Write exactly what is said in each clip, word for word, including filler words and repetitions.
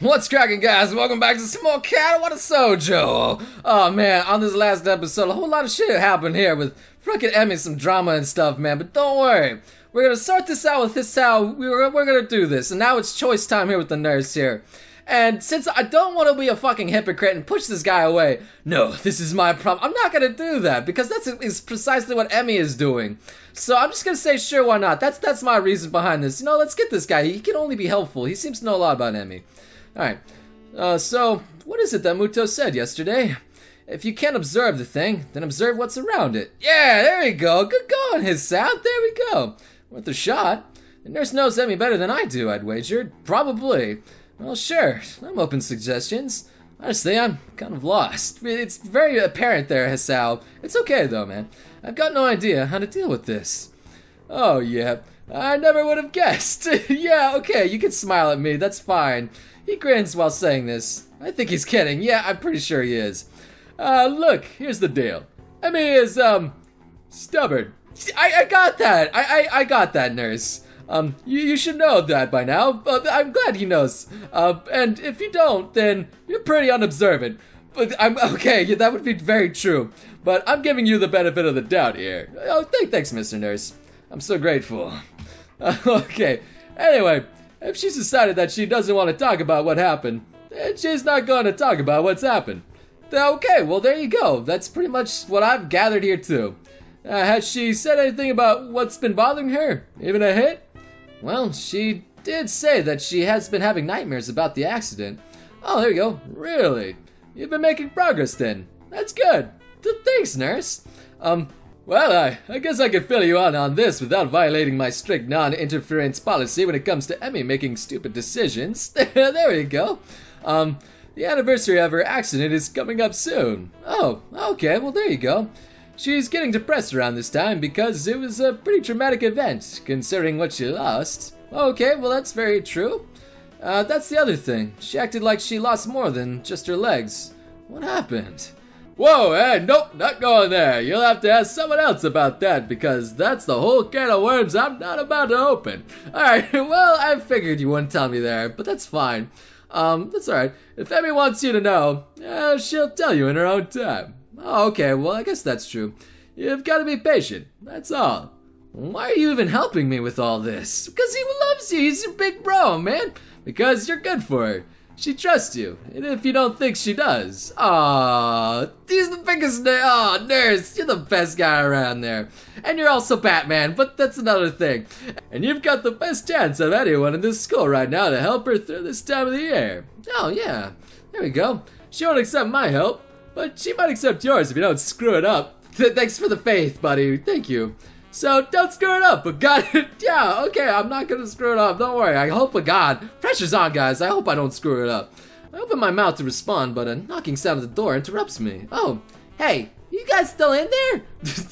What's cracking, guys? Welcome back to some more Katawa Shoujo. Oh man, on this last episode, a whole lot of shit happened here with frickin' Emi, some drama and stuff, man. But don't worry, we're gonna sort this out with Hisao. We're we're gonna do this, and now it's choice time here with the nurse here. And since I don't want to be a fucking hypocrite and push this guy away, no, this is my problem. I'm not gonna do that because that's is precisely what Emi is doing. So I'm just gonna say, sure, why not? That's that's my reason behind this. You know, let's get this guy. He can only be helpful. He seems to know a lot about Emi. Alright, uh, so, what is it that Muto said yesterday? If you can't observe the thing, then observe what's around it. Yeah, there you go. Good going, Hisao. There we go. Worth a shot. The nurse knows Emi better than I do, I'd wager. Probably. Well, sure. I'm open to suggestions. Honestly, I'm kind of lost. It's very apparent there, Hisao. It's okay, though, man. I've got no idea how to deal with this. Oh, yeah. I never would have guessed. Yeah, okay. You can smile at me. That's fine. He grins while saying this. I think he's kidding. Yeah, I'm pretty sure he is. Uh, look, here's the deal. Emi is, um, stubborn. I, I got that. I, I, I got that, nurse. Um, you, you should know that by now. Uh, I'm glad he knows. Uh, and if you don't, then you're pretty unobservant. But I'm, okay, yeah, that would be very true. But I'm giving you the benefit of the doubt here. Oh, th thanks, Mister Nurse. I'm so grateful. Uh, okay, anyway. If she's decided that she doesn't want to talk about what happened, then she's not going to talk about what's happened. Okay, well there you go. That's pretty much what I've gathered here too. Uh, has she said anything about what's been bothering her? Even a hint? Well, she did say that she has been having nightmares about the accident. Oh, there you go. Really? You've been making progress then. That's good. Thanks, nurse. Um... Well, I, I guess I could fill you on on this without violating my strict non-interference policy when it comes to Emi making stupid decisions. There you go. Um, the anniversary of her accident is coming up soon. Oh, okay, well there you go. She's getting depressed around this time because it was a pretty traumatic event, considering what she lost. Okay, well that's very true. Uh, that's the other thing. She acted like she lost more than just her legs. What happened? Whoa, hey, nope, not going there. You'll have to ask someone else about that because that's the whole can of worms I'm not about to open. Alright, well, I figured you wouldn't tell me there, but that's fine. Um, that's alright. If Emi wants you to know, uh, she'll tell you in her own time. Oh, okay, well, I guess that's true. You've got to be patient, that's all. Why are you even helping me with all this? Because he loves you, he's your big bro, man. Because you're good for her. She trusts you, and if you don't think she does, aww, he's the biggest nurse. Aw, nurse, you're the best guy around there. And you're also Batman, but that's another thing. And you've got the best chance of anyone in this school right now to help her through this time of the year. Oh, yeah, there we go. She won't accept my help, but she might accept yours if you don't screw it up. Th thanks for the faith, buddy, thank you. So, don't screw it up, but God, yeah, okay, I'm not gonna screw it up, don't worry, I hope for God. Pressure's on, guys, I hope I don't screw it up. I open my mouth to respond, but a knocking sound at the door interrupts me. Oh, hey, you guys still in there?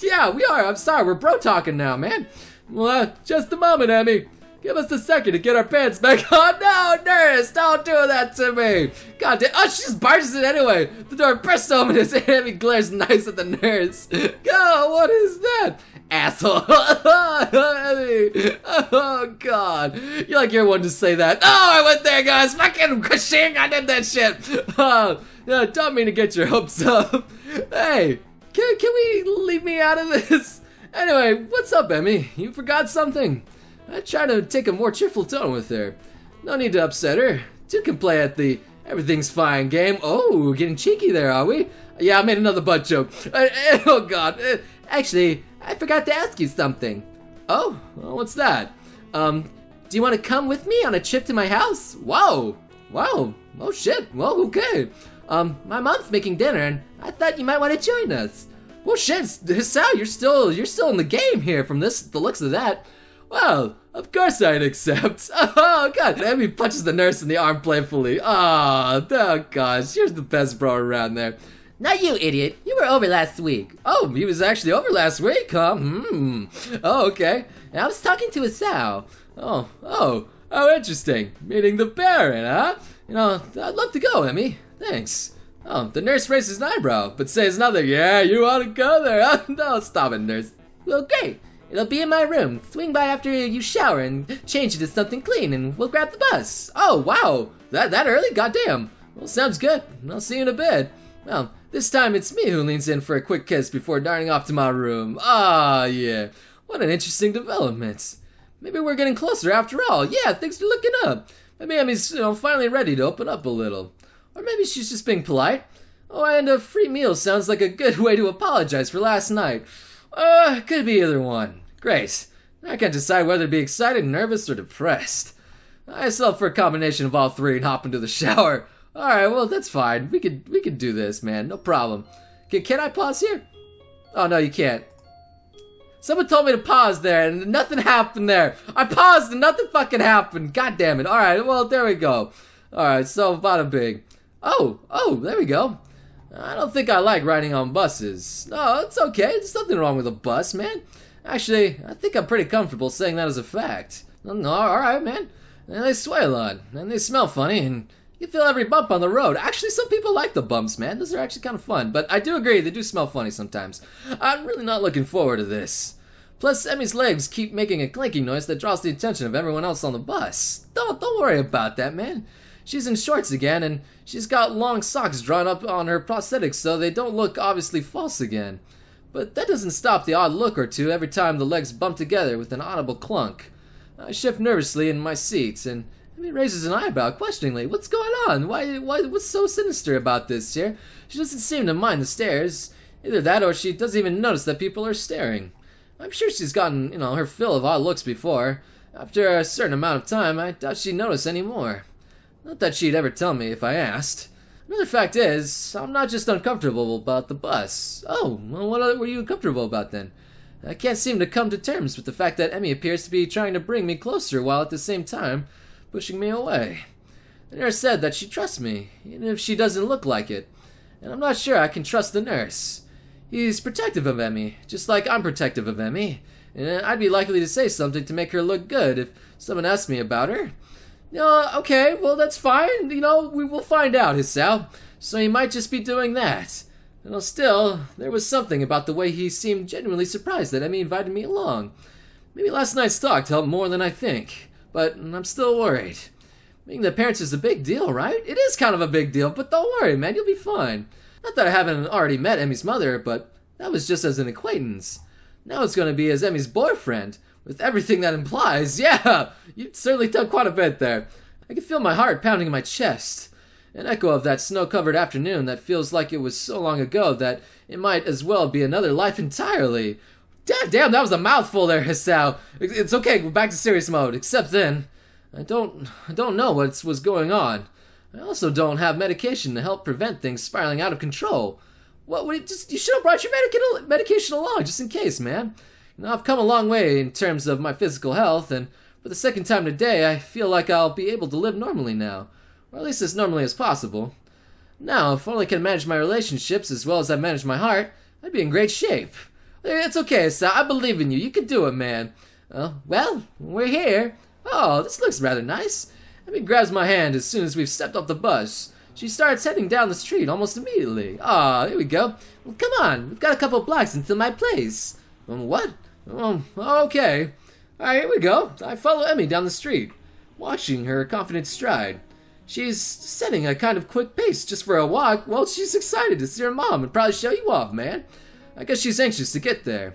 Yeah, we are, I'm sorry, we're bro-talking now, man. Well, uh, just a moment, Emi. Give us a second to get our pants back on. Oh, no, nurse, don't do that to me. God damn, oh, she just barges in anyway. The door bursts open as Emi glares nice at the nurse. Oh, what is that? Asshole. Emi. Oh, God. You're like you're one to say that. Oh, I went there, guys. Fucking shing, I did that shit. Oh, no, don't mean to get your hopes up. Hey, can, can we leave me out of this? Anyway, what's up, Emi? You forgot something. I try to take a more cheerful tone with her. No need to upset her. Two can play at the everything's fine game. Oh, getting cheeky there, are we? Yeah, I made another butt joke. Uh, oh, God. Uh, actually, I forgot to ask you something. Oh, well, what's that? Um, do you want to come with me on a trip to my house? Whoa. Whoa. Oh, shit. Well, okay. Um, my mom's making dinner, and I thought you might want to join us. Well, shit, Hisao, you're still, you're still in the game here from this, the looks of that. Well, of course I'd accept. Oh, God. Emi punches the nurse in the arm playfully. Oh, oh gosh. You're the best bro around there. Not you, idiot. You were over last week. Oh, he was actually over last week, huh? Hmm. Oh, okay. And I was talking to Hisao. Oh, oh. Oh, interesting. Meeting the Baron, huh? You know, I'd love to go, Emi. Thanks. Oh, the nurse raises an eyebrow, but says nothing. Yeah, you ought to go there. Oh, no, stop it, nurse. Well, great. It'll be in my room. Swing by after you shower and change into something clean and we'll grab the bus. Oh, wow. That, that early? Goddamn. Well, sounds good. I'll see you in a bit. Well, this time it's me who leans in for a quick kiss before darting off to my room. Ah, yeah. What an interesting development. Maybe we're getting closer after all. Yeah, things are looking up. Maybe Emi's, you know, finally ready to open up a little. Or maybe she's just being polite. Oh, and a free meal sounds like a good way to apologize for last night. Uh, could be either one. Grace, I can't decide whether to be excited, nervous, or depressed. I settled for a combination of all three and hop into the shower. Alright, well, that's fine. We could we could do this, man. No problem. Can, can I pause here? Oh, no, you can't. Someone told me to pause there, and nothing happened there. I paused, and nothing fucking happened. God damn it. Alright, well, there we go. Alright, so, bada bing. Oh, oh, there we go. I don't think I like riding on buses. No, it's okay. There's nothing wrong with a bus, man. Actually, I think I'm pretty comfortable saying that as a fact. No, no, alright, man. And they sway a lot, and they smell funny, and you feel every bump on the road. Actually, some people like the bumps, man. Those are actually kind of fun. But I do agree, they do smell funny sometimes. I'm really not looking forward to this. Plus, Emi's legs keep making a clanking noise that draws the attention of everyone else on the bus. Don't, don't worry about that, man. She's in shorts again, and she's got long socks drawn up on her prosthetics so they don't look obviously false again. But that doesn't stop the odd look or two every time the legs bump together with an audible clunk. I shift nervously in my seat, and Emi raises an eyebrow questioningly. What's going on? Why, why, what's so sinister about this here? She doesn't seem to mind the stares. Either that or she doesn't even notice that people are staring. I'm sure she's gotten, you know, her fill of odd looks before. After a certain amount of time, I doubt she'd notice any more. Not that she'd ever tell me if I asked. Another fact is, I'm not just uncomfortable about the bus. Oh, well, what were you uncomfortable about then? I can't seem to come to terms with the fact that Emi appears to be trying to bring me closer while at the same time pushing me away. The nurse said that she trusts me, even if she doesn't look like it. And I'm not sure I can trust the nurse. He's protective of Emi, just like I'm protective of Emi. And I'd be likely to say something to make her look good if someone asked me about her. Uh, okay, well, that's fine. You know, we will find out, Hisao. So he might just be doing that. And still, there was something about the way he seemed genuinely surprised that Emi invited me along. Maybe last night's talk helped more than I think, but I'm still worried. Being the parents is a big deal, right? It is kind of a big deal, but don't worry, man, you'll be fine. Not that I haven't already met Emi's mother, but that was just as an acquaintance. Now it's going to be as Emi's boyfriend. With everything that implies, yeah, you'd certainly done quite a bit there. I can feel my heart pounding in my chest. An echo of that snow-covered afternoon that feels like it was so long ago that it might as well be another life entirely. Damn, damn, that was a mouthful there, Hisao. It's okay, we're back to serious mode, except then. I don't, I don't know what was going on. I also don't have medication to help prevent things spiraling out of control. What would it just, you should have brought your medica- medication along, just in case, man. Now, I've come a long way in terms of my physical health, and for the second time today, I feel like I'll be able to live normally now. Or at least as normally as possible. Now, if only I can manage my relationships as well as I manage my heart, I'd be in great shape. It's okay, Hisao. I believe in you. You can do it, man. Uh, well, we're here. Oh, this looks rather nice. Emi grabs my hand as soon as we've stepped off the bus. She starts heading down the street almost immediately. Ah, oh, here we go. Well, come on. We've got a couple blocks until my place. Um, what? Oh, okay. Alright, here we go. I follow Emi down the street, watching her confident stride. She's setting a kind of quick pace just for a walk. Well, she's excited to see her mom and probably show you off, man. I guess she's anxious to get there.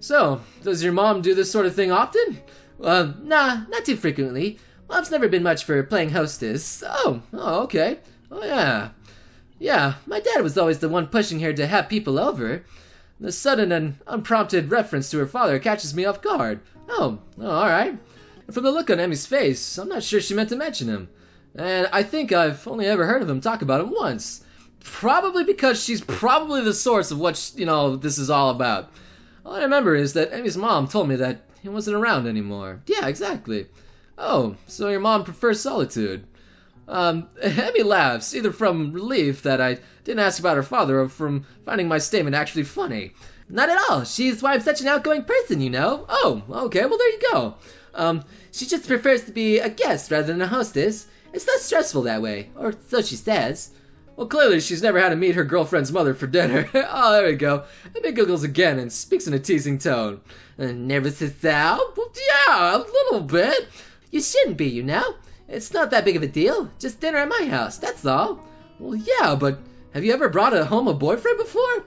So, does your mom do this sort of thing often? Uh, nah, not too frequently. Mom's never been much for playing hostess. Oh, oh, okay. Oh, yeah. Yeah, my dad was always the one pushing her to have people over. The sudden and unprompted reference to her father catches me off guard. Oh, oh alright. From the look on Emi's face, I'm not sure she meant to mention him. And I think I've only ever heard of him talk about him once. Probably because she's probably the source of what, she, you know, this is all about. All I remember is that Emi's mom told me that he wasn't around anymore. Yeah, exactly. Oh, so your mom prefers solitude. Um, Emi laughs, either from relief that I didn't ask about her father or from finding my statement actually funny. Not at all. She's why I'm such an outgoing person, you know. Oh, okay, well there you go. Um, she just prefers to be a guest rather than a hostess. It's less stressful that way, or so she says. Well, clearly she's never had to meet her girlfriend's mother for dinner. Oh, there we go. Emi giggles again and speaks in a teasing tone. Uh, nervous Hisao? Well, yeah, a little bit. You shouldn't be, you know. It's not that big of a deal. Just dinner at my house, that's all. Well, yeah, but have you ever brought a home a boyfriend before?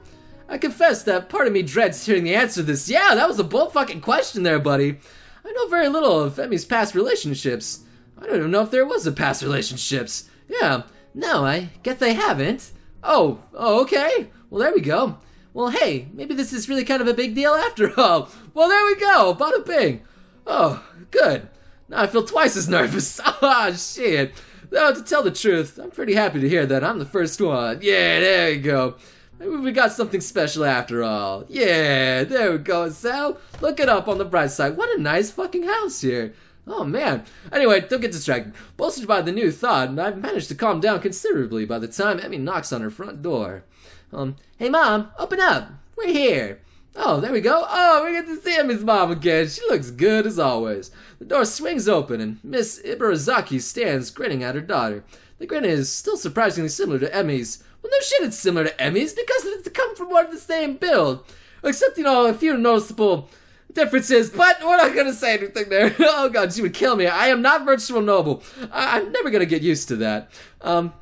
I confess that part of me dreads hearing the answer to this. Yeah, that was a bull fucking question there, buddy. I know very little of Emi's past relationships. I don't even know if there was a past relationships. Yeah, no, I guess I haven't. Oh, oh, okay. Well, there we go. Well, hey, maybe this is really kind of a big deal after all. Well, there we go. Bada bing. Oh, good. Now I feel twice as nervous. Ah, oh, shit. Though, to tell the truth, I'm pretty happy to hear that I'm the first one. Yeah, there we go. Maybe we got something special after all. Yeah, there we go. So, look it up on the bright side. What a nice fucking house here. Oh, man. Anyway, don't get distracted. Bolstered by the new thought, and I've managed to calm down considerably by the time Emi knocks on her front door. Um, hey, Mom, open up. We're here. Oh, there we go. Oh, we get to see Emi's mom again. She looks good as always. The door swings open, and Miss Ibarazaki stands grinning at her daughter. The grin is still surprisingly similar to Emi's. Well, no shit it's similar to Emi's because it's come from one of the same build. Except, you know, a few noticeable differences, but we're not gonna say anything there. Oh god, she would kill me. I am not Virtual Noble. I I'm never gonna get used to that. Um,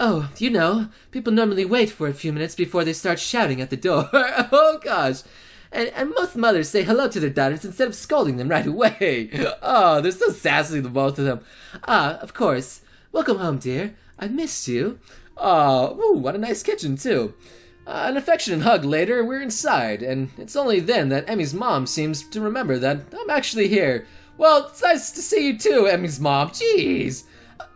oh, you know, people normally wait for a few minutes before they start shouting at the door. Oh gosh. And, and most mothers say hello to their daughters instead of scolding them right away. Oh, they're so sassy, the both of them. Ah, of course. Welcome home, dear. I missed you. Oh, ooh, what a nice kitchen, too. Uh, an affectionate hug later, we're inside, and it's only then that Emi's mom seems to remember that I'm actually here. Well, it's nice to see you, too, Emi's mom. Jeez.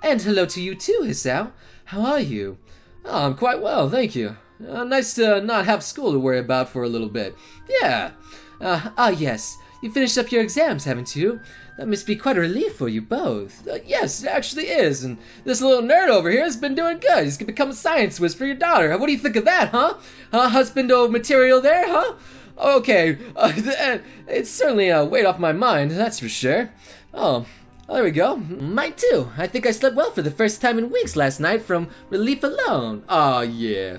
And hello to you, too, Hisao. How are you? Oh, I'm quite well, thank you. Uh, nice to not have school to worry about for a little bit. Yeah. Uh, ah, yes. You finished up your exams, haven't you? That must be quite a relief for you both. Uh, yes, it actually is, and this little nerd over here has been doing good. He's gonna become a science whiz for your daughter. What do you think of that, huh? Huh, husbando material there, huh? Okay, uh, it's certainly a weight off my mind, that's for sure. Oh, there we go. Mine too. I think I slept well for the first time in weeks last night from relief alone. Oh, yeah.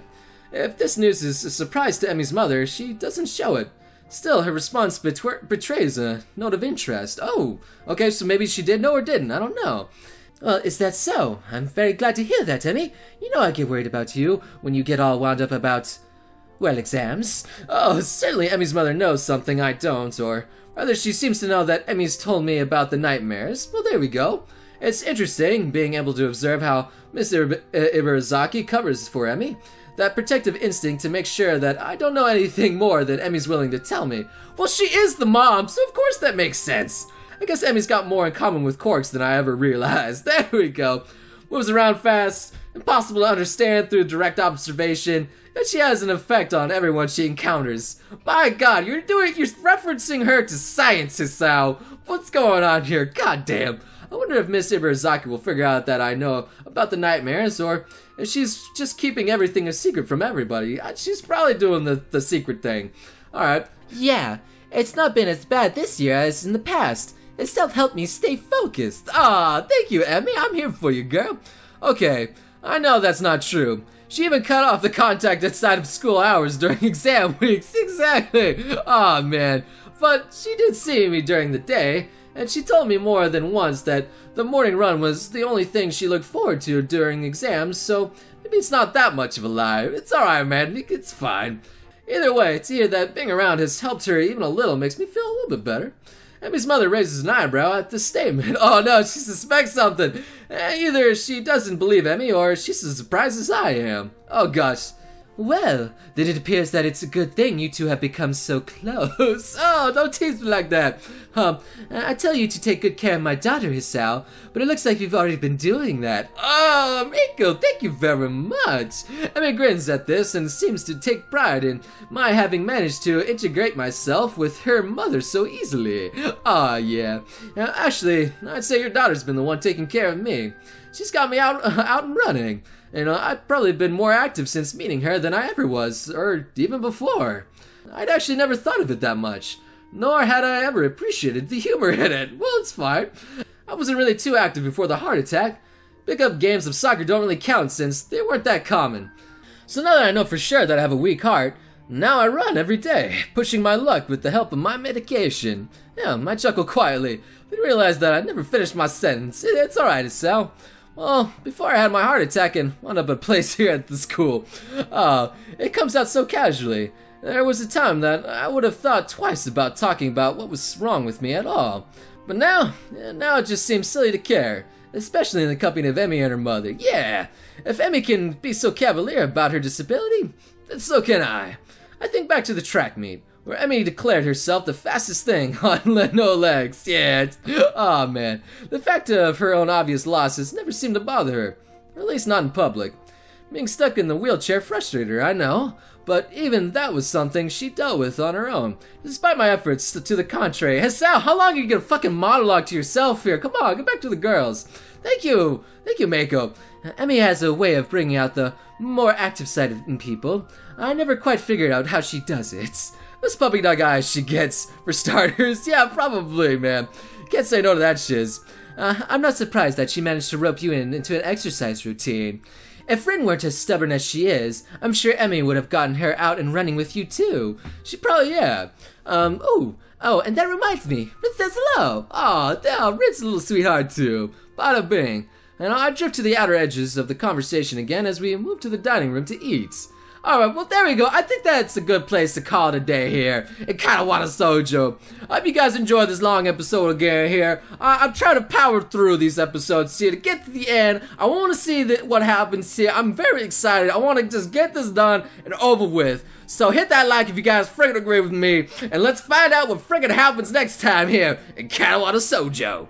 If this news is a surprise to Emi's mother, she doesn't show it. Still, her response betwer betrays a note of interest. Oh, okay, so maybe she did know or didn't, I don't know. Well, is that so? I'm very glad to hear that, Emi. You know I get worried about you when you get all wound up about, well, exams. Oh, certainly Emi's mother knows something I don't, or rather she seems to know that Emi's told me about the nightmares. Well, there we go. It's interesting being able to observe how Miss Ibarazaki covers for Emi. That protective instinct to make sure that I don't know anything more than Emi's willing to tell me. Well, she is the mom, so of course that makes sense. I guess Emi's got more in common with Corks than I ever realized. There we go. Moves around fast, impossible to understand through direct observation, and she has an effect on everyone she encounters. My god, you're doing- you're referencing her to science, Hisao. What's going on here? God damn. I wonder if Miss Ibarazaki will figure out that I know about the nightmares, or if she's just keeping everything a secret from everybody. She's probably doing the, the secret thing. Alright. Yeah, it's not been as bad this year as in the past. It's helped me stay focused. Aw, thank you, Emi. I'm here for you, girl. Okay, I know that's not true. She even cut off the contact outside of school hours during exam weeks. Exactly. Aw, man. But she did see me during the day. And she told me more than once that the morning run was the only thing she looked forward to during exams, so maybe it's not that much of a lie. It's alright, man. It's fine. Either way, to hear that being around has helped her even a little makes me feel a little bit better. Emi's mother raises an eyebrow at this statement. Oh no, she suspects something. Either she doesn't believe Emi, or she's as surprised as I am. Oh gosh. Well, then it appears that it's a good thing you two have become so close. Oh, don't tease me like that. Um, I tell you to take good care of my daughter, Hisao, but it looks like you've already been doing that. Oh, Meiko, thank you very much. Emi grins at this and seems to take pride in my having managed to integrate myself with her mother so easily. Ah, oh, yeah. Now, actually, I'd say your daughter's been the one taking care of me. She's got me out, uh, out and running. You know, I've probably been more active since meeting her than I ever was, or even before. I'd actually never thought of it that much, nor had I ever appreciated the humor in it. Well, it's fine. I wasn't really too active before the heart attack. Pickup games of soccer don't really count since they weren't that common. So now that I know for sure that I have a weak heart, now I run every day, pushing my luck with the help of my medication. Yeah, I chuckle quietly, but realize that I never finished my sentence. It, it's alright, Hisao. Well, before I had my heart attack and wound up at place here at the school. Uh, it comes out so casually. There was a time that I would have thought twice about talking about what was wrong with me at all. But now, now it just seems silly to care. Especially in the company of Emi and her mother. Yeah, if Emi can be so cavalier about her disability, then so can I. I think back to the track meet, where Emi declared herself the fastest thing on no legs. Yeah, aw, oh, man. The fact of her own obvious losses never seemed to bother her, or at least not in public. Being stuck in the wheelchair frustrated her, I know, but even that was something she dealt with on her own. Despite my efforts, to the contrary. Hisao, how long are you gonna fucking monologue to yourself here? Come on, get back to the girls. Thank you, thank you, Meiko. Emi has a way of bringing out the more active side in people. I never quite figured out how she does it. Those puppy dog eyes she gets, for starters. Yeah, probably, man. Can't say no to that shiz. Uh, I'm not surprised that she managed to rope you in into an exercise routine. If Rin weren't as stubborn as she is, I'm sure Emi would have gotten her out and running with you too. She probably, yeah. Um, oh, oh, and that reminds me, Rin says hello. Aw, oh, Rin's a little sweetheart too. Bada bing. And I drift to the outer edges of the conversation again as we move to the dining room to eat. Alright, well there we go. I think that's a good place to call it a day here at Katawa Shoujo. I hope you guys enjoyed this long episode again here. Uh, I'm trying to power through these episodes here to get to the end. I want to see that what happens here. I'm very excited. I want to just get this done and over with. So hit that like if you guys friggin' agree with me. And let's find out what friggin' happens next time here at Katawa Shoujo.